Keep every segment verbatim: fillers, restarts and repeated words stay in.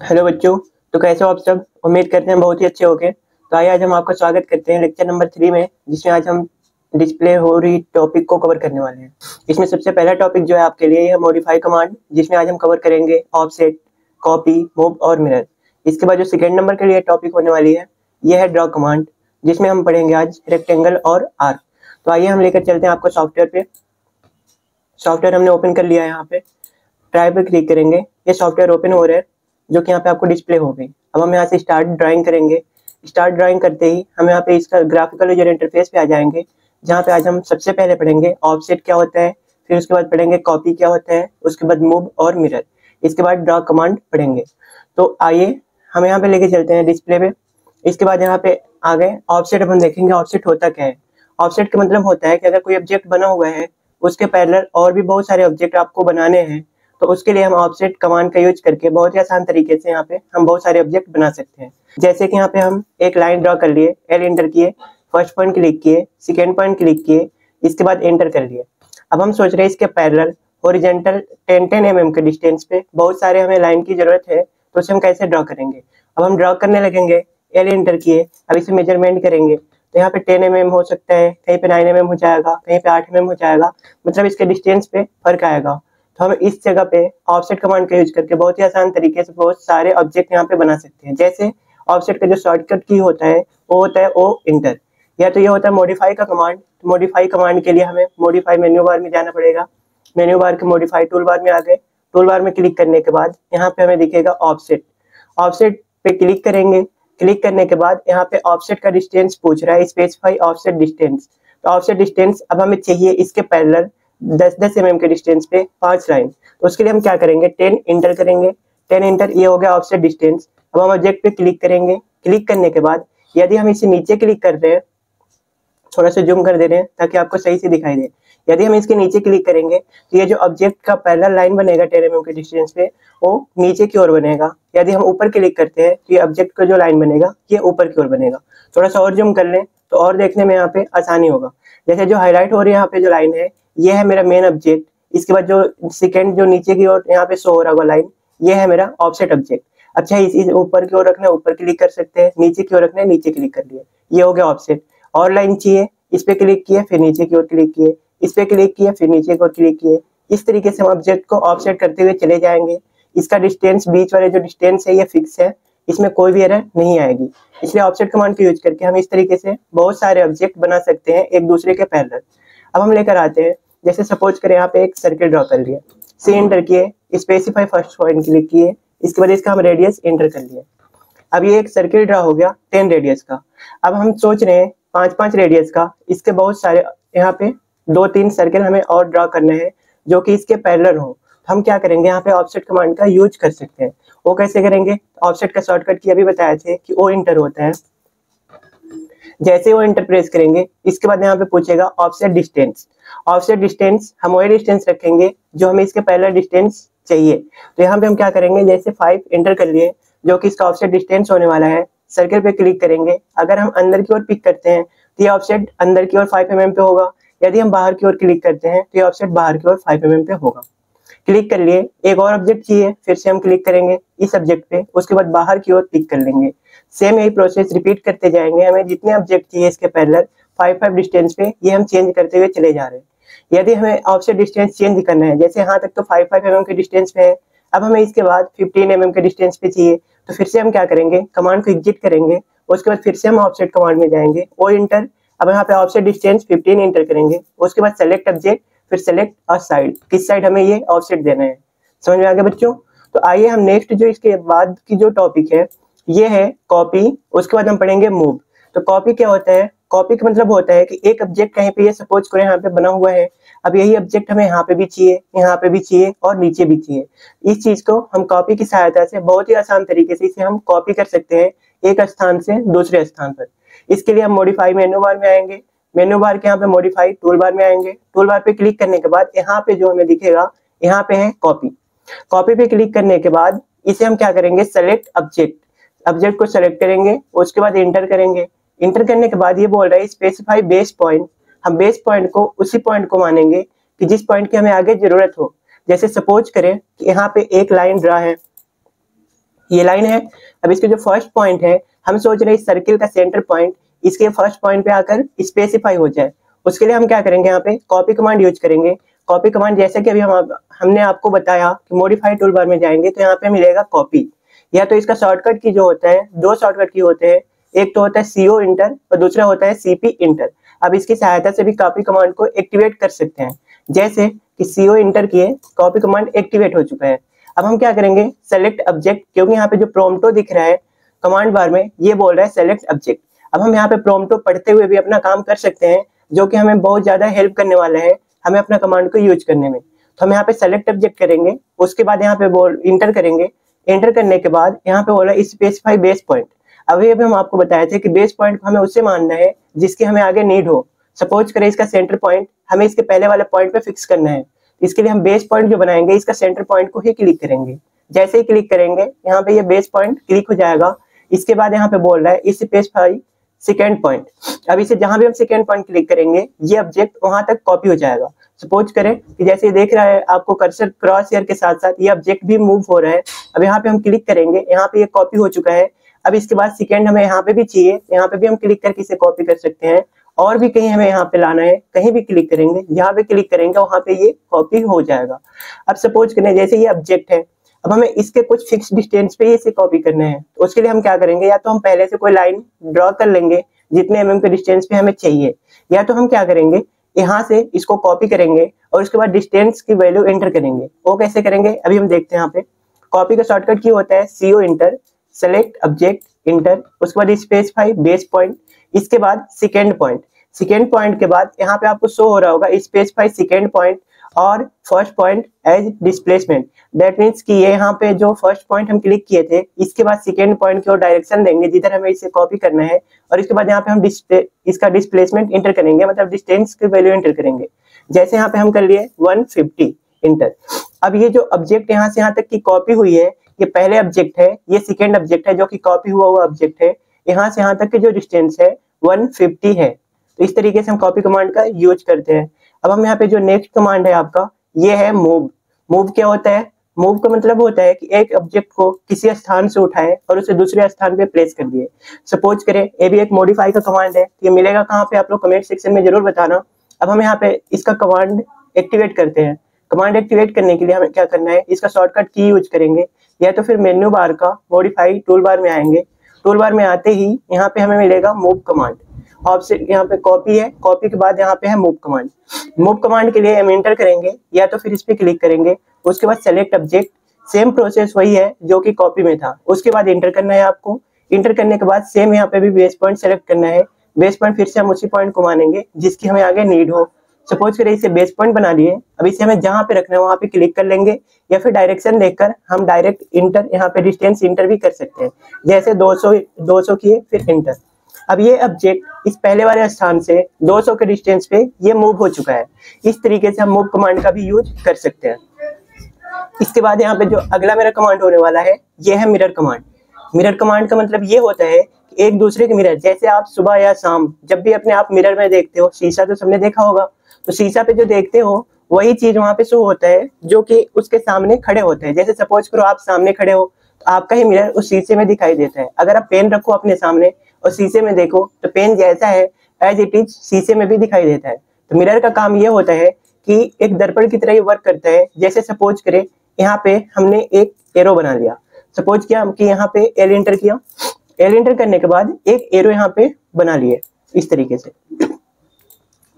Hello बच्चों, तो कैसे हो आप सब। उम्मीद करते हैं बहुत ही अच्छे होंगे। तो आइए आज हम आपका स्वागत करते हैं लेक्चर नंबर थ्री में, जिसमें आज हम डिस्प्ले हो रही टॉपिक को कवर करने वाले हैं। इसमें सबसे पहला टॉपिक जो है आपके लिए है मॉडिफाई कमांड, जिसमें आज हम कवर करेंगे ऑफसेट, कॉपी, मूव और मिरर। इसके बाद जो सेकेंड नंबर के लिए टॉपिक होने वाली है यह है ड्रॉ कमांड, जिसमें हम पढ़ेंगे आज रेक्टेंगल और आर्क। तो आइए हम लेकर चलते हैं आपको सॉफ्टवेयर पे। सॉफ्टवेयर हमने ओपन कर लिया है, यहाँ पे ट्राई पे क्लिक करेंगे, ये सॉफ्टवेयर ओपन हो रहा है, जो कि यहाँ पे आपको डिस्प्ले हो गई। अब हम यहाँ से स्टार्ट ड्राइंग करेंगे। स्टार्ट ड्राइंग करते ही हम यहाँ पे इसका ग्राफिकल यूजर इंटरफेस पे आ जाएंगे, जहाँ पे आज हम सबसे पहले पढ़ेंगे ऑफसेट क्या होता है, फिर उसके बाद पढ़ेंगे कॉपी क्या होता है, उसके बाद मूव और मिरर, इसके बाद ड्रॉ कमांड पढ़ेंगे। तो आइए हम यहाँ पे लेके चलते हैं डिस्प्ले पे। इसके बाद यहाँ पे आ गए ऑफसेट। अब हम देखेंगे ऑफसेट होता क्या है। ऑफसेट का मतलब होता है कि अगर कोई ऑब्जेक्ट बना हुआ है, उसके पैरेलल और भी बहुत सारे ऑब्जेक्ट आपको बनाने हैं, तो उसके लिए हम ऑफसेट कमांड का यूज करके बहुत ही आसान तरीके से यहाँ पे हम बहुत सारे ऑब्जेक्ट बना सकते हैं। जैसे कि यहाँ पे हम एक लाइन ड्रॉ कर लिए, एल एंटर किए, फर्स्ट पॉइंट क्लिक किए, सेकेंड पॉइंट क्लिक किए, इसके बाद एंटर कर लिए। अब हम सोच रहे हैं इसके parallel horizontal ten ten M M के डिस्टेंस पे बहुत सारे हमें लाइन की जरूरत है, तो उसे हम कैसे ड्रॉ करेंगे। अब हम ड्रॉ करने लगेंगे, एल एंटर किए, अब इसे मेजरमेंट करेंगे, तो यहाँ पे टेन एम एम हो सकता है, कहीं पे नाइन एम एम हो जाएगा, कहीं पे आठ एम एम हो जाएगा, मतलब इसके डिस्टेंस पे फर्क आएगा। तो हम इस जगह पे ऑफसेट कमांड का यूज करके बहुत ही आसान तरीके से बहुत सारे ऑब्जेक्ट यहाँ पे बना सकते हैं। जैसे ऑफसेट का जो शॉर्टकट की होता है वो होता है ओ इंटर, या तो ये होता है मॉडिफाई का कमांड। तो मॉडिफाई कमांड के लिए हमें मॉडिफाई मेन्यू बार में जाना पड़ेगा। मेन्यू बार के मॉडिफाई टूल बार में आ गए। टूल बार में क्लिक करने के बाद यहाँ पे हमें दिखेगा ऑफसेट। ऑफसेट पे क्लिक करेंगे। क्लिक करने के बाद यहाँ पे ऑफसेट का डिस्टेंस पूछ रहा है, स्पेसिफाई ऑफसेट डिस्टेंस। तो ऑफसेट डिस्टेंस अब हमें चाहिए इसके पैरेलल दस दस एम एम के डिस्टेंस पे पांच लाइन। तो उसके लिए हम क्या करेंगे, टेन इंटर करेंगे। टेन इंटर, ये हो गया ऑफसेट डिस्टेंस। अब हम ऑब्जेक्ट पे क्लिक करेंगे। क्लिक करने के बाद यदि हम इसे नीचे क्लिक कर रहे हैं, थोड़ा सा जूम कर दे रहे हैं ताकि आपको सही से दिखाई दे, यदि हम इसके नीचे क्लिक करेंगे तो ये जो ऑब्जेक्ट का पैरेलल लाइन बनेगा टेन एम एम के डिस्टेंस पे, वो नीचे की ओर बनेगा। यदि हम ऊपर क्लिक करते हैं तो ये ऑब्जेक्ट का जो लाइन बनेगा ये ऊपर की ओर बनेगा। थोड़ा सा और जूम कर लें तो और देखने में यहाँ पे आसानी होगा। जैसे जो हाईलाइट हो रही है यहाँ पे जो लाइन है, ये है मेरा मेन ऑब्जेक्ट। इसके बाद जो सेकेंड जो नीचे की ओर यहाँ पे शो हो रहा होगा लाइन, ये है मेरा ऑफसेट ऑब्जेक्ट। अच्छा, इस ऊपर की ओर रखना है, ऊपर क्लिक कर सकते हैं, नीचे की ओर रखना है, नीचे क्लिक कर लिए, ये हो गया ऑफसेट। और लाइन चाहिए, इस पे क्लिक किए, फिर नीचे की ओर क्लिक किए, इस पे क्लिक किए, फिर नीचे की ओर क्लिक किए। इस तरीके से हम ऑब्जेक्ट को ऑफसेट करते हुए चले जाएंगे। इसका डिस्टेंस, बीच वाले जो डिस्टेंस है, ये फिक्स है, इसमें कोई भी एरर नहीं आएगी। इसलिए ऑफसेट कमांड का यूज करके हम इस तरीके से बहुत सारे ऑब्जेक्ट बना सकते हैं एक दूसरे के पैरेलल। अब हम लेकर आते हैं, जैसे सपोज करें यहाँ पे एक सर्किल ड्रॉ कर लिया, सी एंटर किए, स्पेसिफाई फर्स्ट पॉइंट क्लिक किए, इसके बाद इसका हम रेडियस एंटर कर लिया। अब ये एक सर्किल ड्रा हो गया टेन रेडियस का। अब हम सोच रहे हैं पांच पांच रेडियस का, इसके बहुत सारे यहाँ पे दो तीन सर्किल हमें और ड्रा करने हैं जो कि इसके पैरेलल हो। हम क्या करेंगे, यहाँ पे ऑफसेट कमांड का यूज कर सकते हैं। वो कैसे करेंगे, ऑफसेट का शॉर्टकट की अभी बताए थे कि ओ इंटर होता है। जैसे वो इंटर प्रेस करेंगे, इसके बाद यहाँ पे पूछेगा ऑफसेट डिस्टेंस। ऑफसेट डिस्टेंस हम वही डिस्टेंस रखेंगे जो हमें इसके पैरेलल डिस्टेंस चाहिए। तो यहाँ पे हम क्या करेंगे, जैसे फाइव इंटर कर लिए, जो कि इसका ऑफसेट डिस्टेंस होने वाला है। सर्कल पे क्लिक करेंगे, अगर हम अंदर की ओर पिक करते हैं तो ये ऑफसेट अंदर की ओर फाइव एम एम पे होगा। यदि हम बाहर की ओर क्लिक करते हैं तो ये ऑफसेट बाहर की ओर फाइव एम एम पे होगा। क्लिक कर लिए, एक और ऑब्जेक्ट चाहिए, फिर से हम क्लिक करेंगे इस ऑब्जेक्ट पे, उसके बाद बाहर की ओर पिक कर लेंगे। सेम यही प्रोसेस रिपीट करते जाएंगे। हमें जितने ऑब्जेक्ट चाहिए इसके पैरेलल फाइव फाइव डिस्टेंस पे, ये हम चेंज करते हुए चले जा रहे हैं। यदि हमें ऑफसेट डिस्टेंस चेंज करना है, जैसे यहाँ तक तो फाइव फाइव एम एम के डिस्टेंस पे है, अब हमें इसके बाद फिफ्टीन एम एम के डिस्टेंस पे चाहिए। तो फिर से हम क्या करेंगे, कमांड को एग्जिट करेंगे, उसके बाद फिर से हम ऑफसेट कमांड में जाएंगे, ओ इंटर। अब यहाँ पे ऑफसेट डिस्टेंस फिफ्टीन इंटर करेंगे, उसके बाद सेलेक्ट ऑब्जेक्ट, फिर सेलेक्ट और साइड, किस साइड हमें ये ऑफसेट देना है। समझ में आ गया बच्चों। तो आइए हम नेक्स्ट जो इसके बाद की जो टॉपिक है ये है कॉपी। उसके बाद हम पढ़ेंगे मूव। तो कॉपी क्या होता है, कॉपी का मतलब होता है कि एक ऑब्जेक्ट कहीं पे, ये सपोज करें यहाँ पे बना हुआ है, अब यही ऑब्जेक्ट हमें यहाँ पे भी चाहिए, यहाँ पे भी चाहिए और नीचे भी चाहिए। इस चीज को हम कॉपी की सहायता से बहुत ही आसान तरीके से इसे हम कॉपी कर सकते हैं एक स्थान से दूसरे स्थान पर। इसके लिए हम मॉडिफाई मेन्यू बार में आएंगे, मेन्यू बार के यहाँ पे मॉडिफाई टूल बार में आएंगे। टूल बार पे क्लिक करने के बाद यहाँ पे जो हमें दिखेगा, यहाँ पे है कॉपी। कॉपी पे क्लिक करने के बाद इसे हम क्या करेंगे, सेलेक्ट ऑब्जेक्ट, ऑब्जेक्ट को सेलेक्ट करेंगे, उसके बाद इंटर करेंगे। इंटर करने के बाद ये बोल रहा है स्पेसिफाई बेस पॉइंट। हम बेस पॉइंट को उसी पॉइंट को मानेंगे कि जिस पॉइंट की हमें आगे जरूरत हो। जैसे सपोज करें कि यहाँ पे एक लाइन ड्रा है, ये लाइन है। अब इसके जो फर्स्ट पॉइंट है, हम सोच रहे हैं सर्किल का सेंटर पॉइंट इसके फर्स्ट पॉइंट पे आकर स्पेसिफाई हो जाए। उसके लिए हम क्या करेंगे, यहाँ पे कॉपी कमांड यूज करेंगे। कॉपी कमांड जैसे कि अभी हम हमने आपको बताया कि मॉडिफाई टूल बार में जाएंगे तो यहाँ पे मिलेगा कॉपी, या तो इसका शॉर्टकट की जो होता है, दो शॉर्टकट की होते हैं, एक तो होता है सीओ इंटर और दूसरा होता है सीपी इंटर। अब इसकी सहायता से भी कॉपी कमांड को एक्टिवेट कर सकते हैं, जैसे कि सीओ इंटर किए, कॉपी कमांड एक्टिवेट हो चुका है। अब हम क्या करेंगे, सेलेक्ट ऑब्जेक्ट, क्योंकि यहाँ पे जो प्रोम्प्टो दिख रहा है कमांड बार में ये बोल रहा है सेलेक्ट ऑब्जेक्ट। अब हम यहाँ पे प्रोम्प्टो पढ़ते हुए भी अपना काम कर सकते हैं, जो कि हमें बहुत ज्यादा हेल्प करने वाला है हमें अपना कमांड को यूज करने में। तो हम यहाँ पे सेलेक्ट ऑब्जेक्ट करेंगे, उसके बाद यहाँ पे बोल इंटर करेंगे। इंटर करने के बाद यहाँ पे बोल रहा है स्पेसिफाई बेस पॉइंट। अभी अभी हम आपको बताए थे कि बेस पॉइंट हमें उससे मानना है जिसकी हमें आगे नीड हो। सपोज करें इसका सेंटर पॉइंट हमें इसके पहले वाले पॉइंट पे फिक्स करना है, इसके लिए हम बेस पॉइंट जो बनाएंगे इसका सेंटर पॉइंट को ही क्लिक करेंगे। जैसे ही क्लिक करेंगे यहाँ पे ये बेस पॉइंट क्लिक हो जाएगा। इसके बाद यहाँ पे बोल रहा है इस स्पेसिफाई सेकेंड पॉइंट। अब इसे जहां भी हम सेकेंड पॉइंट क्लिक करेंगे ये ऑब्जेक्ट वहां तक कॉपी हो जाएगा। सपोज करें कि जैसे देख रहा है आपको कर्सर क्रॉस हेयर के साथ साथ ये ऑब्जेक्ट भी मूव हो रहा है। अब यहाँ पे हम क्लिक करेंगे, यहाँ पे ये कॉपी हो चुका है। अब इसके बाद सेकेंड हमें यहाँ पे भी चाहिए, यहाँ पे भी हम क्लिक करके इसे कॉपी कर सकते हैं। और भी कहीं हमें यहाँ पे लाना है, कहीं भी क्लिक करेंगे, यहाँ पे क्लिक करेंगे वहां पे ये कॉपी हो जाएगा। अब सपोज करें जैसे ये ऑब्जेक्ट है, अब हमें इसके कुछ फिक्स डिस्टेंस पे ही इसे कॉपी करना है। तो उसके लिए हम क्या करेंगे, या तो हम पहले से कोई लाइन ड्रॉ कर लेंगे जितने एम एम के डिस्टेंस पे हमें चाहिए, या तो हम क्या करेंगे यहाँ से इसको कॉपी करेंगे और उसके बाद डिस्टेंस की वैल्यू एंटर करेंगे। वो कैसे करेंगे अभी हम देखते हैं। यहाँ पे कॉपी का शॉर्टकट की होता है CO enter, select object enter, उसके बाद स्पेसिफाई बेस पॉइंट, इसके बाद सेकेंड पॉइंट। सेकेंड पॉइंट के बाद यहाँ पे आपको शो हो रहा होगा स्पेसिफाई सेकेंड पॉइंट और first point as displacement. That means कि ये यहाँ पे जो फर्स्ट पॉइंट हम क्लिक किए थे इसके बाद सेकेंड पॉइंट की ओर डायरेक्शन देंगे जिधर हमें इसे कॉपी करना है, और इसके बाद यहाँ पे हम डिस्प्ले इसका डिस्प्लेसमेंट इंटर करेंगे, मतलब डिस्टेंस की वैल्यू इंटर करेंगे। जैसे यहाँ पे हम कर लिए वन फिफ्टी इंटर। अब ये जो ऑब्जेक्ट यहाँ से यहाँ तक की कॉपी हुई है, ये पहले ऑब्जेक्ट है, ये सेकेंड ऑब्जेक्ट है जो कि कॉपी हुआ हुआ ऑब्जेक्ट है। यहाँ से यहाँ तक की जो डिस्टेंस है वन फिफ्टी है। तो इस तरीके से हम कॉपी कमांड का यूज करते हैं। अब हम यहाँ पे जो नेक्स्ट कमांड है आपका ये है मूव। मूव क्या होता है, मूव का मतलब होता है कि एक ऑब्जेक्ट को किसी स्थान से उठाए और उसे दूसरे स्थान पे प्लेस कर दिए। सपोज करें ये भी एक मॉडिफाई का कमांड है, ये मिलेगा कहाँ पे आप लोग कमेंट सेक्शन में जरूर बताना। अब हम यहाँ पे इसका कमांड एक्टिवेट करते हैं। कमांड एक्टिवेट करने के लिए हमें क्या करना है, इसका शॉर्टकट की यूज करेंगे, या तो फिर मेन्यू बार का मॉडिफाई टूल बार में आएंगे। टूल बार में आते ही यहाँ पे हमें मिलेगा मूव कमांड। ऑफसेट यहाँ पे कॉपी है, कॉपी के बाद यहाँ पे है मूव कमांड। मूव कमांड के लिए हम एंटर करेंगे या तो फिर इस पे क्लिक करेंगे, उसके बाद सेलेक्ट ऑब्जेक्ट। सेम प्रोसेस वही है जो कि कॉपी में था। उसके बाद एंटर करना है आपको। एंटर करने के बाद सेम यहाँ पे भी बेस पॉइंट सेलेक्ट करना है। बेस पॉइंट फिर से हम उसी पॉइंट को मानेंगे जिसकी हमें आगे नीड हो। सपोज करें इसे बेस पॉइंट बना लिए, अब इसे हमें जहाँ पे रखना है वहाँ पे क्लिक कर लेंगे, या फिर डायरेक्शन देखकर हम डायरेक्ट इंटर यहाँ पे डिस्टेंस इंटर भी कर सकते हैं। जैसे दो सौ दो सौ किए फिर इंटर। अब ये ऑब्जेक्ट इस पहले वाले स्थान से दो सौ के डिस्टेंस पे ये मूव हो चुका है। इस तरीके से हम मूव कमांड का भी यूज कर सकते हैं। इसके बाद यहाँ पे जो अगला मेरा कमांड होने वाला है ये है मिरर कमांड। मिरर कमांड का मतलब ये होता है कि एक दूसरे के मिरर, जैसे आप सुबह या शाम जब भी अपने आप मिरर में देखते हो, शीशा तो सबने देखा होगा, तो शीशा पे जो देखते हो वही चीज वहां पे शो होता है जो कि उसके सामने खड़े होते हैं। जैसे सपोज करो आप सामने खड़े हो तो आपका ही मिरर उस शीशे में दिखाई देता है। अगर आप पेन रखो अपने सामने और शीशे में देखो तो पेन जैसा है एज इट इज शीशे में भी दिखाई देता है। तो मिरर का काम ये होता है कि एक दर्पण की तरह ये वर्क करता है। जैसे सपोज करें यहाँ पे हमने एक एरो बना लिया, सपोज किया हम कि यहाँ पे एल एंटर किया, एल एंटर करने के बाद एक एरो यहाँ पे बना लिए। इस तरीके से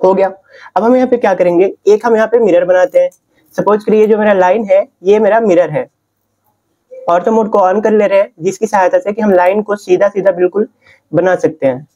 हो गया। अब हम यहाँ पे क्या करेंगे, एक हम यहाँ पे मिरर बनाते हैं। सपोज करिए जो मेरा लाइन है ये मेरा मिरर है। ऑर्थो मोड को ऑन कर ले रहे हैं जिसकी सहायता से कि हम लाइन को सीधा सीधा बिल्कुल बना सकते हैं।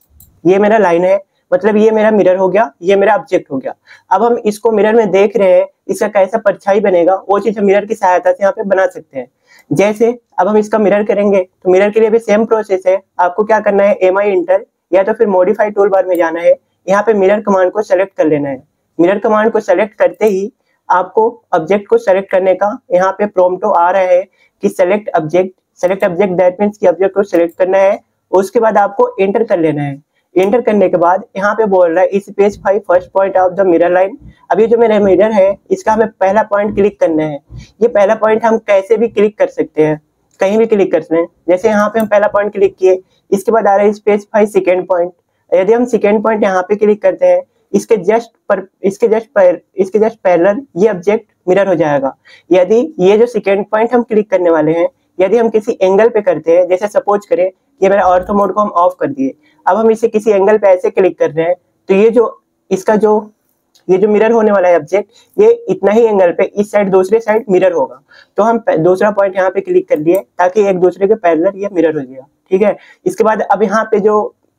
ये मेरा लाइन है, मतलब ये मेरा मिरर हो गया, ये मेरा ऑब्जेक्ट हो गया। अब हम इसको मिरर में देख रहे हैं, इसका कैसा परछाई बनेगा वो चीज हम मिरर की सहायता से यहाँ पे बना सकते हैं। जैसे अब हम इसका मिरर करेंगे तो मिरर के लिए भी सेम प्रोसेस है। आपको क्या करना है, एम आई इंटर या तो फिर मॉडिफाई टूल बार में जाना है, यहाँ पे मिरर कमांड को सेलेक्ट कर लेना है। मिरर कमांड को सेलेक्ट करते ही आपको ऑब्जेक्ट को सेलेक्ट करने का यहाँ पे प्रॉम्प्ट आ रहा है कि select object. Select object that means कि ऑब्जेक्ट को सेलेक्ट करना है, उसके बाद आपको एंटर कर लेना है। एंटर करने के बाद यहाँ पे बोल रहा है specify first point of the mirror line. अभी जो मेरा मिरर है इसका हमें पहला पॉइंट क्लिक करना है। ये पहला पॉइंट हम कैसे भी क्लिक कर सकते हैं। कहीं भी क्लिक करते हैं। जैसे यहाँ पे हम पहला पॉइंट क्लिक किए, इसके बाद आ रहा है स्पेसिफाई सेकेंड पॉइंट। यदि हम सेकेंड पॉइंट यहाँ पे क्लिक करते हैं, इसके जस्ट पर इसके जस्ट पर इसके जस्ट पैरेलल ये ऑब्जेक्ट मिरर हो जाएगा। यदि ये जो सेकेंड पॉइंट हम क्लिक करने वाले हैं, यदि हम किसी एंगल पे करते हैं, जैसे सपोज करें ये मेरा ऑर्थो मोड को हम ऑफ कर दिए, अब हम इसे किसी एंगल पे ऐसे क्लिक कर रहे हैं, तो ये जो इसका जो ये जो मिरर होने वाला है ऑब्जेक्ट, ये इतना ही एंगल पे इस साइड दूसरे साइड मिरर होगा। तो हम दूसरा पॉइंट यहाँ पे क्लिक कर लिए ताकि एक दूसरे के पैरेलल ये मिरर हो जाएगा। ठीक है, इसके बाद अब यहाँ पे जो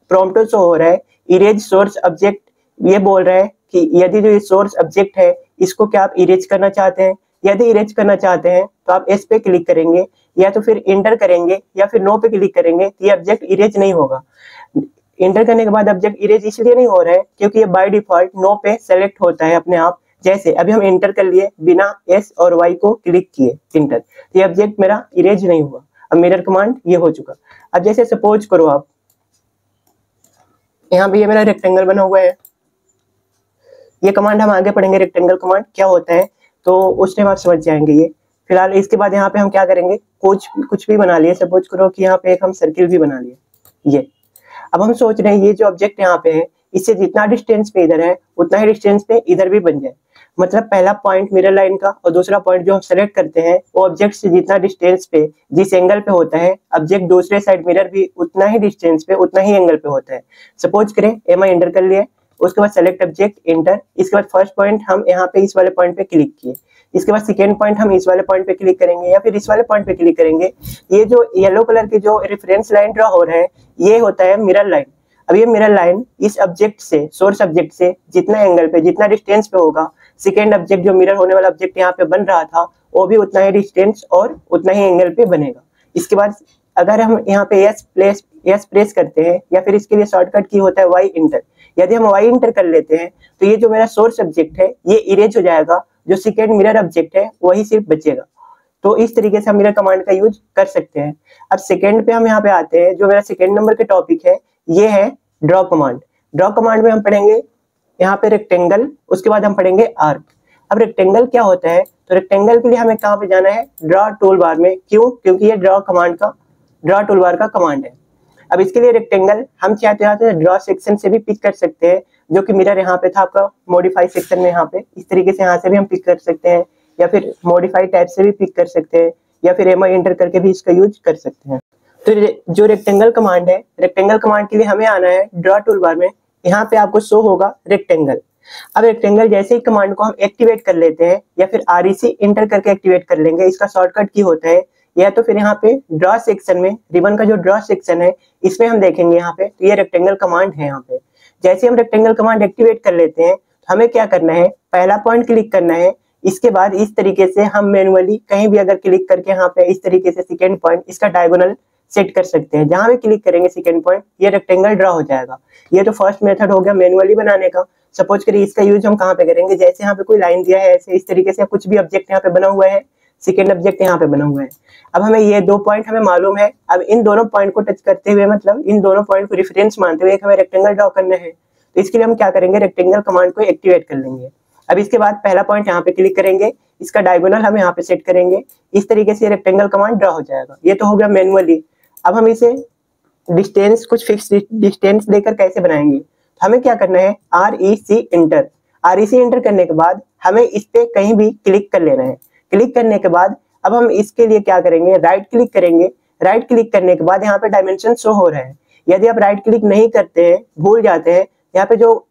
प्रॉम्प्ट शो हो रहा है, इरेज सोर्स ऑब्जेक्ट, ये बोल रहा है कि यदि जो ये सोर्स ऑब्जेक्ट है इसको क्या आप इरेज करना चाहते हैं। यदि इरेज करना चाहते हैं तो आप एस पे क्लिक करेंगे, या तो फिर इंटर करेंगे, या फिर नो पे क्लिक करेंगे, तो ये ऑब्जेक्ट इरेज नहीं होगा। इंटर करने के बाद ऑब्जेक्ट इरेज इसलिए नहीं हो रहा है क्योंकि ये बाय डिफॉल्ट नो पे सेलेक्ट होता है अपने आप। जैसे अभी हम इंटर कर लिए बिना एस और वाई को क्लिक किए इंटर, तो ये ऑब्जेक्ट मेरा इरेज नहीं हुआ। अब मिरर कमांड ये हो चुका। अब जैसे सपोज करो आप यहाँ पे ये मेरा रेक्टेंगल बना हुआ है, ये कमांड हम आगे पढ़ेंगे रेक्टेंगल कमांड क्या होता है, तो उसमें आप समझ जाएंगे। ये फिलहाल इसके बाद यहाँ पे हम क्या करेंगे, कुछ कुछ भी बना लिए। सपोज करो कि यहाँ पे एक हम सर्किल भी बना लिए। ये अब हम सोच रहे हैं ये जो ऑब्जेक्ट यहाँ पे है, इससे जितना डिस्टेंस पे इधर है उतना ही डिस्टेंस पे इधर भी बन जाए। मतलब पहला पॉइंट मिरर लाइन का और दूसरा पॉइंट जो हम सेलेक्ट करते हैं वो ऑब्जेक्ट से जितना डिस्टेंस पे जिस एंगल पे होता है, ऑब्जेक्ट दूसरे साइड मिरर भी उतना ही डिस्टेंस पे उतना ही एंगल पे होता है। सपोज करें एम आई एंटर कर लिया, उसके बाद सेलेक्ट ऑब्जेक्ट इंटर, इसके बाद फर्स्ट पॉइंट हम यहाँ पे इस वाले पॉइंट पे क्लिक किए, इसके बाद सेकेंड पॉइंट हम इस वाले पॉइंट पे क्लिक करेंगे या फिर इस वाले पॉइंट पे क्लिक करेंगे। ये जो येलो कलर के जो रेफरेंस लाइन ड्रा हो रहा है ये होता है मिरर लाइन। अब ये मिरर लाइन इस ऑब्जेक्ट से, सोर्स ऑब्जेक्ट से जितना एंगल पे जितना डिस्टेंस पे होगा, सेकेंड ऑब्जेक्ट जो मिरर होने वाला ऑब्जेक्ट यहाँ पे बन रहा था वो भी उतना ही डिस्टेंस और उतना ही एंगल पे बनेगा। इसके बाद अगर हम यहाँ पे यस प्लेस यस प्रेस करते हैं या फिर इसके लिए शॉर्टकट की होता है वाई इंटर, यदि हम वाई इंटर कर लेते हैं तो ये जो मेरा सोर्स ऑब्जेक्ट है ये इरेज हो जाएगा, जो सेकेंड मिरर ऑब्जेक्ट है वही सिर्फ बचेगा। तो इस तरीके से हम मिरर कमांड का यूज कर सकते हैं। अब सेकेंड पे हम यहाँ पे आते हैं, जो मेरा सेकेंड नंबर के टॉपिक है ये है ड्रॉ कमांड। ड्रॉ कमांड में हम पढ़ेंगे यहाँ पे रेक्टेंगल, उसके बाद हम पढ़ेंगे आर्क। अब रेक्टेंगल क्या होता है, तो रेक्टेंगल के लिए हमें कहाँ पे जाना है, ड्रॉ टूल बार में। क्यों? क्योंकि ये ड्रॉ कमांड का ड्रॉ टूल बार का कमांड है। अब इसके लिए रेक्टेंगल हम चाहते हैं ड्रॉ सेक्शन से भी पिक कर सकते हैं, जो कि मिरर यहाँ पे था आपका मॉडिफाई सेक्शन में, यहाँ पे इस तरीके से यहाँ से भी हम पिक कर सकते हैं, या फिर मॉडिफाई टैब से भी पिक कर सकते हैं, या फिर एम आई एंटर करके भी इसका यूज कर सकते हैं। तो जो रेक्टेंगल कमांड है, रेक्टेंगल कमांड के लिए हमें आना है ड्रॉ टूल बार में। यहाँ पे आपको शो होगा रेक्टेंगल। अब रेक्टेंगल जैसे ही कमांड को हम एक्टिवेट कर लेते हैं या फिर आर ई सी इंटर करके एक्टिवेट कर लेंगे, इसका शॉर्टकट की होता है, या तो फिर यहाँ पे ड्रॉ सेक्शन में रिबन का जो ड्रॉ सेक्शन है इसमें हम देखेंगे यहाँ पे, तो ये रेक्टेंगल कमांड है। यहाँ पे जैसे हम रेक्टेंगल कमांड एक्टिवेट कर लेते हैं तो हमें क्या करना है, पहला पॉइंट क्लिक करना है। इसके बाद इस तरीके से हम मैनुअली कहीं भी अगर क्लिक करके यहाँ पे इस तरीके से सेकेंड पॉइंट इसका डायगोनल सेट कर सकते हैं। जहां भी क्लिक करेंगे सेकेंड पॉइंट ये रेक्टेंगल ड्रा हो जाएगा। ये तो फर्स्ट मेथड हो गया मैनुअली बनाने का। सपोज करिए इसका यूज हम कहाँ पे करेंगे, जैसे यहाँ पे कोई लाइन दिया है ऐसे इस तरीके से कुछ भी ऑब्जेक्ट यहाँ पे बना हुआ है, सेकेंड ऑब्जेक्ट यहाँ पे बना हुआ है। अब हमें ये दो पॉइंट हमें मालूम है, अब इन दोनों पॉइंट को टच करते हुए, मतलब इन दोनों पॉइंट को रेफरेंस मानते हुए एक हमें रेक्टेंगल ड्रॉ करना है। तो इसके लिए हम क्या करेंगे, रेक्टेंगल कमांड को एक्टिवेट कर लेंगे। अब इसके बाद पहला पॉइंट यहाँ पे क्लिक करेंगे, इसका डायगोनल हम यहाँ पे सेट करेंगे, इस तरीके से रेक्टेंगल कमांड ड्रा हो जाएगा। ये तो हो गया मैनुअली। अब हम इसे डिस्टेंस, कुछ फिक्स डिस्टेंस देकर कैसे बनाएंगे, तो हमें क्या करना है, R E C enter. R E C enter करने के बाद हमें इस पे कहीं भी क्लिक कर लेना है। क्लिक करने के बाद अब हम इसके लिए क्या करेंगे, राइट क्लिक करेंगे। राइट क्लिक करने के बाद यहाँ पे डायमेंशन शो हो रहा है। यदि आप राइट क्लिक नहीं करते हैं, भूल जाते हैं, यहाँ पे जो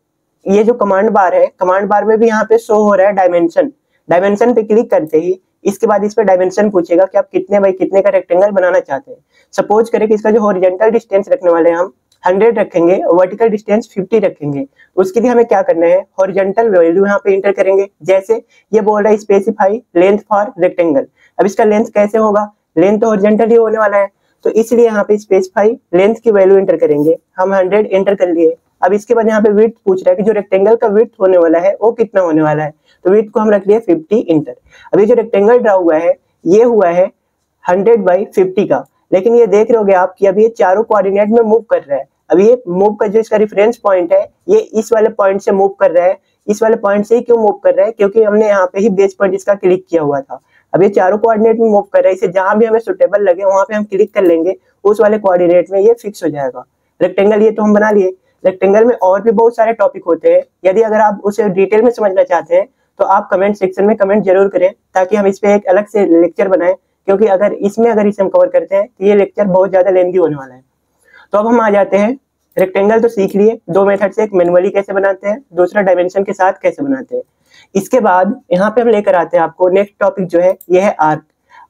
ये जो कमांड बार है, कमांड बार में भी यहाँ पे शो हो रहा है डायमेंशन। डायमेंशन पे क्लिक करते ही इसके बाद इस पे डायमेंशन पूछेगा कि आप कितने बाई कितने का रेक्टेंगल बनाना चाहते हैं। सपोज करें कि इसका जो हॉरिजॉन्टल डिस्टेंस रखने वाले हैं हम हंड्रेड रखेंगे, वर्टिकल डिस्टेंस फिफ्टी रखेंगे। उसके लिए हमें क्या करना है, हॉरिजॉन्टल वैल्यू यहाँ पे इंटर करेंगे। जैसे ये बोल रहा है स्पेसिफाई लेंथ फॉर रेक्टेंगल। अब इसका लेंथ कैसे होगा, लेंथ तो हॉरिजॉन्टल ही होने वाला है, तो इसलिए यहाँ पे स्पेसिफाई लेंथ की वैल्यू इंटर करेंगे। हम हंड्रेड इंटर कर लिए। अब इसके बाद यहाँ पे विड्थ पूछ रहा है कि जो रेक्टेंगल का विड्थ होने वाला है वो कितना होने वाला है, तो विड्थ को हम रख लिए फिफ्टी इंटर। अब ये जो रेक्टेंगल ड्रा हुआ है ये हुआ है हंड्रेड बाई फिफ्टी का, लेकिन ये देख रहे होगे आप कि अब ये चारों कोऑर्डिनेट में मूव कर रहा है। अब ये मूव का जो इसका रेफरेंस पॉइंट है ये इस वाले पॉइंट से मूव कर रहा है। इस वाले पॉइंट से ही क्यों मूव कर रहा है, क्योंकि हमने यहाँ पे ही बेस पॉइंट इसका क्लिक किया हुआ था। अब ये चारों कोऑर्डिनेट में मूव कर रहा है, इसे जहां भी हमें सुटेबल लगे वहां पे हम क्लिक कर लेंगे, उस वाले कोऑर्डिनेट में ये फिक्स हो जाएगा। रेक्टेंगल ये तो हम बना लिए, रेक्टेंगल में और भी बहुत सारे टॉपिक होते हैं। यदि अगर आप उसे डिटेल में समझना चाहते हैं तो आप कमेंट सेक्शन में कमेंट जरूर करें, ताकि हम इस पर एक अलग से लेक्चर बनाएं, क्योंकि अगर इसमें अगर इसे हम कवर करते हैं तो ये लेक्चर बहुत ज्यादा लेंथी होने वाला है। तो अब हम आ जाते हैं, रेक्टेंगल तो सीख लिए, दो मेथड से, एक मैनुअली कैसे बनाते हैं, दूसरा डायमेंशन के साथ कैसे बनाते हैं। इसके बाद यहाँ पे हम लेकर आते हैं आपको नेक्स्ट टॉपिक जो है ये है आर्क।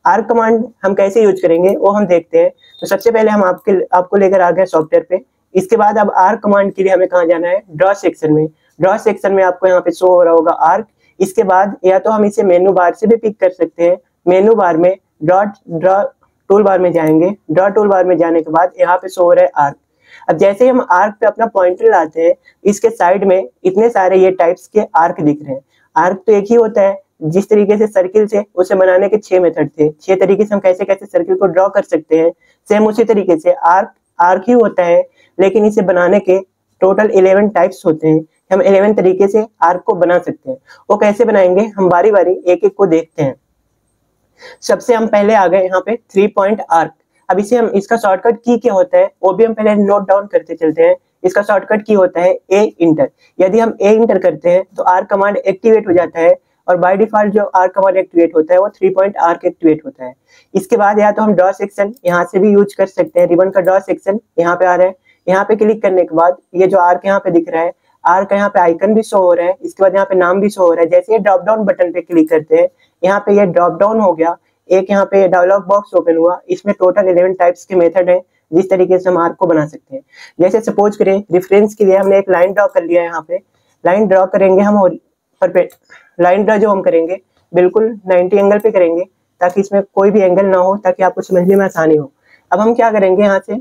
आर्क कमांड हम कैसे यूज करेंगे वो हम देखते हैं। तो सबसे पहले हम आपके आपको लेकर आ गए सॉफ्टवेयर पे। इसके बाद अब आर्क कमांड के लिए हमें कहाँ जाना है, ड्रॉ सेक्शन में। ड्रॉ सेक्शन में आपको यहाँ पे शो हो रहा होगा आर्क। इसके बाद या तो हम इसे मेनू बार से भी पिक कर सकते हैं। मेनू बार में ड्रॉ ड्रॉ टूल बार में जाएंगे। ड्रॉ टूल बार में जाने के बाद यहाँ पे शो हो रहा है आर्क। अब जैसे ही हम आर्क पे अपना पॉइंटर लाते हैं, इसके साइड में इतने सारे ये टाइप्स के आर्क दिख रहे हैं। आर्क तो एक ही होता है, जिस तरीके से सर्किल से उसे बनाने के छह मेथड थे, छह तरीके से हम कैसे कैसे सर्किल को ड्रॉ कर सकते हैं, सेम उसी तरीके से आर्क आर्क ही होता है, लेकिन इसे बनाने के टोटल इलेवन टाइप्स होते हैं। हम इलेवन तरीके से आर्क को बना सकते हैं। वो कैसे बनाएंगे हम बारी बारी एक एक को देखते हैं। सबसे हम पहले आ गए यहाँ पे थ्री पॉइंट आर्क। अब इसे हम इसका शॉर्टकट की क्या होता है वो भी हम पहले नोट डाउन करते चलते हैं। इसका शॉर्टकट की होता है ए इंटर। यदि हम ए इंटर करते हैं तो आर्क कमांड एक्टिवेट हो जाता है, और बाय डिफॉल्ट जो आर्क कमांड एक्टिवेट होता है वो थ्री पॉइंट आर्क एक्टिवेट होता है। इसके बाद या तो हम ड्रॉ सेक्शन यहाँ से भी यूज कर सकते हैं। रिबन का ड्रॉ सेक्शन यहाँ पे आ रहा है, यहाँ पे क्लिक करने के बाद ये जो आर्क यहाँ पे दिख रहा है, आर्क यहाँ पे आइकन भी शो हो रहा है, इसके बाद यहाँ पे नाम भी शो हो रहा है। जैसे ये ड्रॉप डाउन बटन पे क्लिक करते हैं, यहाँ पे ये ड्रॉप डाउन हो गया, एक यहाँ पे डायलॉग बॉक्स ओपन हुआ। इसमें टोटल इलेवन टाइप्स के मेथड हैं, जिस तरीके से हम आर्क को बना सकते हैं। जैसे सपोज करें रेफरेंस के लिए हमने एक लाइन ड्रॉ कर लिया है। यहाँ पे लाइन ड्रॉ करेंगे हम, और परफेक्ट लाइन ड्रॉ जो हम करेंगे बिल्कुल नाइन्टी एंगल पे करेंगे, ताकि इसमें कोई भी एंगल ना हो, ताकि आपको समझने में आसानी हो। अब हम क्या करेंगे, यहाँ से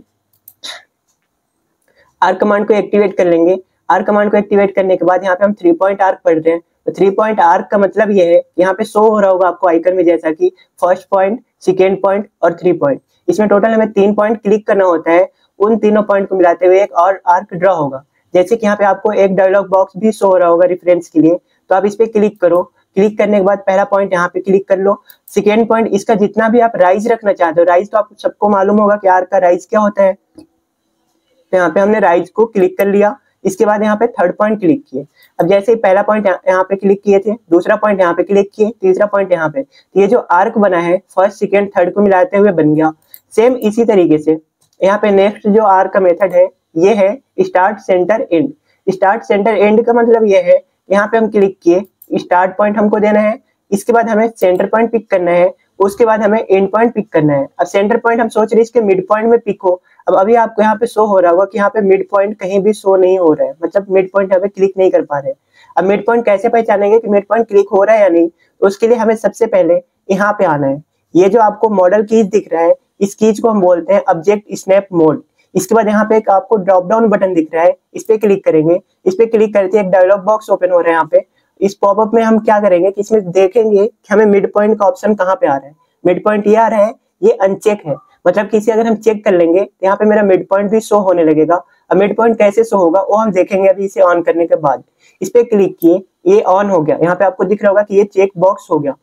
आर्क कमांड को एक्टिवेट कर लेंगे। आर्क कमांड को एक्टिवेट करने के बाद यहाँ पे हम थ्री पॉइंट आर्क पढ़ रहे हैं। तो थ्री पॉइंट आर्क का मतलब ये है, यहाँ पे शो हो रहा होगा आपको आइकन में, जैसा कि फर्स्ट पॉइंट, सेकेंड पॉइंट और थ्री पॉइंट। इसमें टोटल हमें तीन पॉइंट क्लिक करना होता है। उन तीनों पॉइंट को मिलाते हुए एक और आर्क ड्रॉ होगा। जैसे कि यहाँ पे आपको एक डायलॉग बॉक्स भी शो हो रहा होगा रेफरेंस के लिए, तो आप इस पे क्लिक करो। क्लिक करने के बाद पहला पॉइंट यहाँ पे क्लिक कर लो, सेकेंड पॉइंट, इसका जितना भी आप राइज रखना चाहते हो। राइज तो आप सबको मालूम होगा कि आर्क का राइज क्या होता है। तो यहाँ पे हमने राइज को क्लिक कर लिया। इसके बाद यहाँ पे थर्ड पॉइंट क्लिक किए। अब जैसे ही पहला पॉइंट यहाँ पे क्लिक किए थे, दूसरा पॉइंट यहाँ पे क्लिक किए, तीसरा पॉइंट यहाँ पे, तो ये जो आर्क बना है फर्स्ट सेकेंड थर्ड को मिलाते हुए बन गया। सेम इसी तरीके से यहाँ पे नेक्स्ट जो आर्क का मेथड है ये है start centre end. Start centre end का मतलब ये है, यहाँ पे हम क्लिक किए, स्टार्ट पॉइंट हमको देना है, इसके बाद हमें सेंटर पॉइंट पिक करना है, उसके बाद हमें एंड पॉइंट पिक करना है। अब सेंटर पॉइंट हम सोच रहे हैं इसके मिड पॉइंट में पिक हो। अब अभी आपको यहाँ पे शो हो रहा होगा कि यहाँ पे मिड पॉइंट कहीं भी शो नहीं हो रहा है, मतलब मिड पॉइंट यहाँ पे क्लिक नहीं कर पा रहे। अब मिड पॉइंट कैसे पहचानेंगे कि मिड पॉइंट क्लिक हो रहा है या नहीं, उसके लिए हमें सबसे पहले यहाँ पे आना है। ये जो आपको मॉडल कीज दिख रहा है, इस कीज को हम बोलते हैं ऑब्जेक्ट स्नैप मोड। इसके बाद यहाँ पे एक आपको ड्रॉप डाउन बटन दिख रहा है, इस पे क्लिक करेंगे। इस पे क्लिक करते एक डायलॉग बॉक्स ओपन हो रहा है। यहाँ पे इस पॉपअप में हम क्या करेंगे कि इसमें देखेंगे कि हमें मिड पॉइंट का ऑप्शन कहाँ पे आ रहा है। मिड पॉइंट ये आ रहा है, ये अनचेक है, मतलब किसी अगर हम चेक कर लेंगे तो यहाँ पे मेरा मिड पॉइंट भी शो होने लगेगा। अब मिड पॉइंट कैसे शो होगा वो हम देखेंगे अभी इसे ऑन करने के बाद। इस पे क्लिक किए, ये ऑन हो गया। यहाँ पे आपको दिख रहा होगा कि ये चेक बॉक्स हो गया।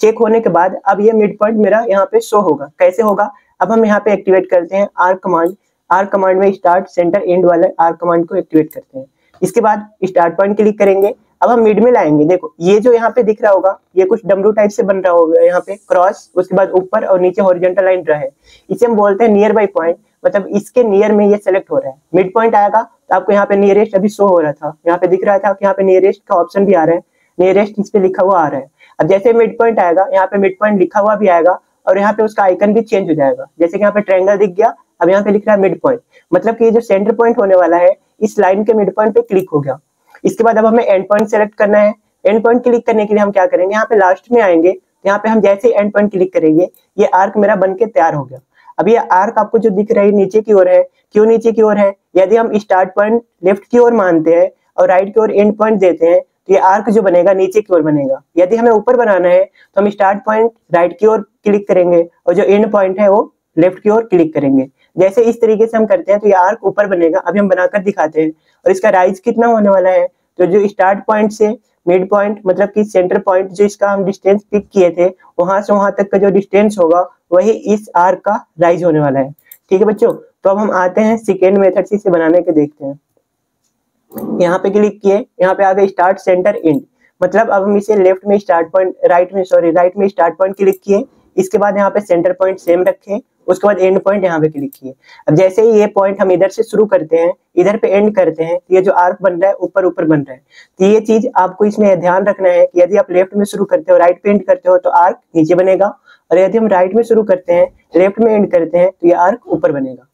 चेक होने के बाद अब ये मिड पॉइंट मेरा यहाँ पे शो होगा। कैसे होगा, अब हम यहाँ पे एक्टिवेट करते हैं आर्क कमांड। आर्क कमांड में स्टार्ट सेंटर एंड वाले आर्क कमांड को एक्टिवेट करते हैं। इसके बाद स्टार्ट पॉइंट क्लिक करेंगे। अब हम मिड में लाएंगे। देखो ये जो यहाँ पे दिख रहा होगा ये कुछ डमरू टाइप से बन रहा होगा, यहाँ पे क्रॉस, उसके बाद ऊपर और नीचे हॉरिजॉन्टल लाइन रहा है। इसे हम बोलते हैं नियर बाय पॉइंट, मतलब इसके नियर में ये सेलेक्ट हो रहा है। मिड पॉइंट आएगा तो आपको यहाँ पे नियरेस्ट अभी शो हो रहा था, यहाँ पे दिख रहा था कि यहाँ पे नियरेस्ट का ऑप्शन भी आ रहा है, नियरेस्ट इस पे लिखा हुआ आ रहा है। अब जैसे मिड पॉइंट आएगा यहाँ पे मिड पॉइंट लिखा हुआ भी आएगा, और यहाँ पे उसका आइकन भी चेंज हो जाएगा। जैसे कि यहाँ पे ट्रायंगल दिख गया, अब यहाँ पे लिख रहा है मिड पॉइंट, मतलब कि ये जो सेंटर पॉइंट होने वाला है इस लाइन के मिड पॉइंट पे क्लिक हो गया। इसके बाद अब हमें एंड पॉइंट सेलेक्ट करना है। एंड पॉइंट क्लिक करने के लिए हम क्या करेंगे, यहाँ पे लास्ट में आएंगे। यहाँ पे हम जैसे एंड पॉइंट क्लिक करेंगे ये आर्क मेरा बनके तैयार हो गया। अब ये आर्क आपको जो दिख रहा है नीचे की ओर है। क्यों नीचे की ओर है, यदि हम स्टार्ट पॉइंट लेफ्ट की ओर मानते हैं और राइट की ओर एंड पॉइंट देते हैं तो ये आर्क जो बनेगा नीचे की ओर बनेगा। यदि हमें ऊपर बनाना है तो हम स्टार्ट पॉइंट राइट की ओर क्लिक करेंगे और जो एंड पॉइंट है वो लेफ्ट की ओर क्लिक करेंगे। जैसे इस तरीके से हम करते हैं तो ये आर्क ऊपर बनेगा। अभी हम बनाकर दिखाते हैं। और इसका राइज कितना होने वाला है, तो जो स्टार्ट पॉइंट से मिड पॉइंट मतलब कि सेंटर पॉइंट जो इसका हम डिस्टेंस पिक किए थे, वहां से वहां तक का जो डिस्टेंस होगा वही इस आर्क का राइज होने वाला है। ठीक है बच्चों, तो अब हम आते हैं सेकेंड मेथड से इसे बनाने के देखते हैं। यहाँ पे क्लिक किए, यहाँ पे आ गए स्टार्ट सेंटर एंड, मतलब अब हम इसे लेफ्ट में स्टार्ट पॉइंट, राइट में सॉरी राइट में स्टार्ट पॉइंट क्लिक किए, इसके बाद यहाँ पे सेंटर पॉइंट सेम रखे, उसके बाद एंड पॉइंट यहाँ पे क्लिक किए। अब जैसे ही ये पॉइंट हम इधर से शुरू करते हैं, इधर पे एंड करते हैं, ये जो आर्क बन रहा है ऊपर ऊपर बन रहा है। तो ये चीज आपको इसमें ध्यान रखना है कि यदि आप लेफ्ट में शुरू करते हो, राइट पे एंड करते हो तो आर्क नीचे बनेगा, और यदि हम राइट में शुरू करते हैं, लेफ्ट में एंड करते हैं तो ये आर्क ऊपर बनेगा।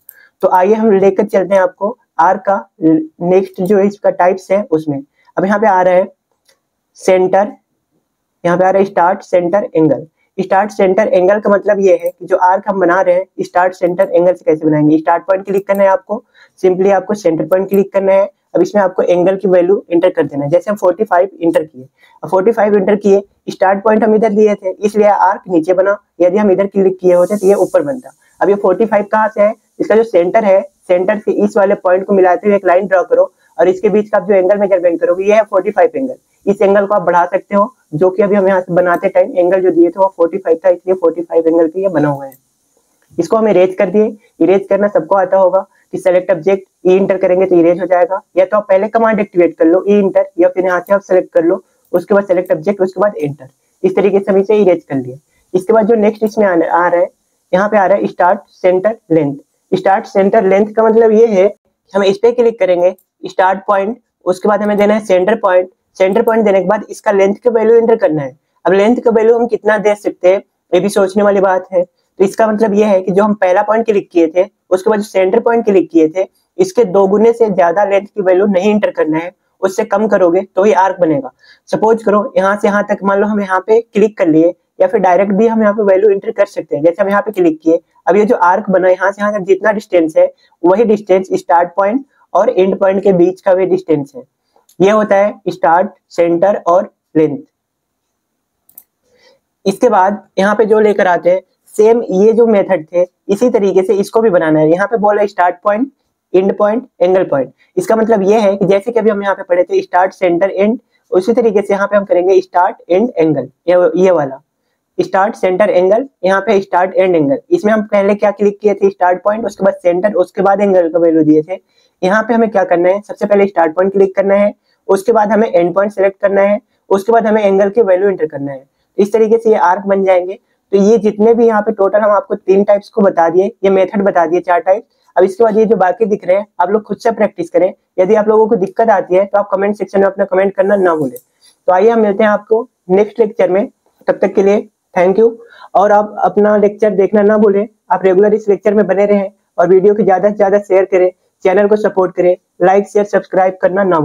तो आइए हम लेकर चलते हैं आपको आर्क का नेक्स्ट जो इसका टाइप्स है उसमें। अब यहाँ पे आ रहा है सेंटर, यहाँ पे आ रहा है start centre angle. Start centre angle का मतलब ये है कि जो आर्क हम बना रहे हैं स्टार्ट सेंटर एंगल से कैसे बनाएंगे। स्टार्ट पॉइंट क्लिक करना है आपको, सिंपली आपको सेंटर पॉइंट क्लिक करना है। अब इसमें आपको एंगल की वैल्यू एंटर कर देना है, जैसे हम पैंतालीस एंटर किए, पैंतालीस एंटर किए। स्टार्ट पॉइंट हम इधर लिए थे इसलिए आर्क नीचे बना, यदि हम इधर क्लिक किए होते तो ये ऊपर बनता। अब ये पैंतालीस कहाँ से है, इसका जो सेंटर है, सेंटर से इस वाले पॉइंट को मिलाते हुए एक लाइन ड्रॉ करो, और इसके बीच का आप जो एंगल मेजरमेंट करोगे ये है पैंतालीस एंगल। इस एंगल को आप बढ़ा सकते हो, जो कि अभी हम यहाँ से बनाते टाइम एंगल जो दिए थे वो पैंतालीस था, इसलिए पैंतालीस एंगल पे ये बना हुआ है। इसको हम इरेज कर दिए। इरेज करना सबको आता होगा कि सेलेक्ट ऑब्जेक्ट ई इंटर करेंगे तो इरेज हो जाएगा, या तो आप पहले कमांड एक्टिवेट कर लो ई इंटर, या फिर यहाँ से आप सेलेक्ट कर लो, उसके बाद सेलेक्ट ऑब्जेक्ट, उसके बाद एंटर। इस तरीके से हम इसे इरेज कर लिया। इसके बाद जो नेक्स्ट इसमें आ रहा है, यहाँ पे आ रहा है start centre length. Start centre length का मतलब ये है कि हम इस पे क्लिक करेंगे, स्टार्ट पॉइंट, उसके बाद हमें देना है सेंटर पॉइंट। सेंटर पॉइंट देने के बाद इसका लेंथ का वैल्यू एंटर करना है। अब लेंथ का वैल्यू हम कितना दे सकते हैं ये भी सोचने वाली बात है। तो इसका मतलब यह है कि जो हम पहला पॉइंट क्लिक किए थे, उसके बाद जो सेंटर पॉइंट क्लिक किए थे, इसके दोगुने से ज्यादा लेंथ की वैल्यू नहीं एंटर करना है, उससे कम करोगे तो ही आर्क बनेगा। सपोज करो यहाँ से यहाँ तक मान लो हम यहाँ पे क्लिक कर लिए, या फिर डायरेक्ट भी हम यहाँ पे वैल्यू एंटर कर सकते हैं। जैसे हम यहाँ पे क्लिक किए, अब ये जो आर्क बना यहाँ से यहाँ तक जितना डिस्टेंस है वही डिस्टेंस स्टार्ट पॉइंट और एंड पॉइंट के बीच का भी डिस्टेंस है। ये होता है स्टार्ट सेंटर और लेंथ। इसके बाद यहाँ पे जो लेकर आते हैं सेम ये जो मेथड थे इसी तरीके से इसको भी बनाना है। यहाँ पे बोला start point, end point, angle point. इसका मतलब ये है कि जैसे कि अभी हम यहाँ पे पढ़े थे स्टार्ट सेंटर एंड, उसी तरीके से यहाँ पे हम करेंगे स्टार्ट एंड एंगल। ये वाला स्टार्ट सेंटर एंगल, यहाँ पे स्टार्ट एंड एंगल। इसमें हम पहले क्या क्लिक किए थे, स्टार्ट पॉइंट, उसके बाद सेंटर, उसके बाद एंगल का वैल्यू दिए थे। यहाँ पे हमें क्या करना है, सबसे पहले स्टार्ट पॉइंट क्लिक करना है, उसके बाद हमें एंड पॉइंट सेलेक्ट करना है, उसके बाद हमें एंगल के वैल्यू एंटर करना है। इस तरीके से ये आर्क बन जाएंगे। तो ये जितने भी यहाँ पे टोटल हम आपको तीन टाइप्स को बता दिए, ये मेथड बता दिए चार टाइप। अब इसके बाद ये जो बाकी दिख रहे हैं आप लोग खुद से प्रैक्टिस करें। यदि आप लोगों को दिक्कत आती है तो आप कमेंट सेक्शन में अपना कमेंट करना ना भूलें। तो आइए हम मिलते हैं आपको नेक्स्ट लेक्चर में, तब तक के लिए थैंक यू। और आप अपना लेक्चर देखना ना भूलें, आप रेगुलर इस लेक्चर में बने रहें और वीडियो को ज्यादा से ज्यादा शेयर करें, चैनल को सपोर्ट करें, लाइक शेयर सब्सक्राइब करना ना भूलें।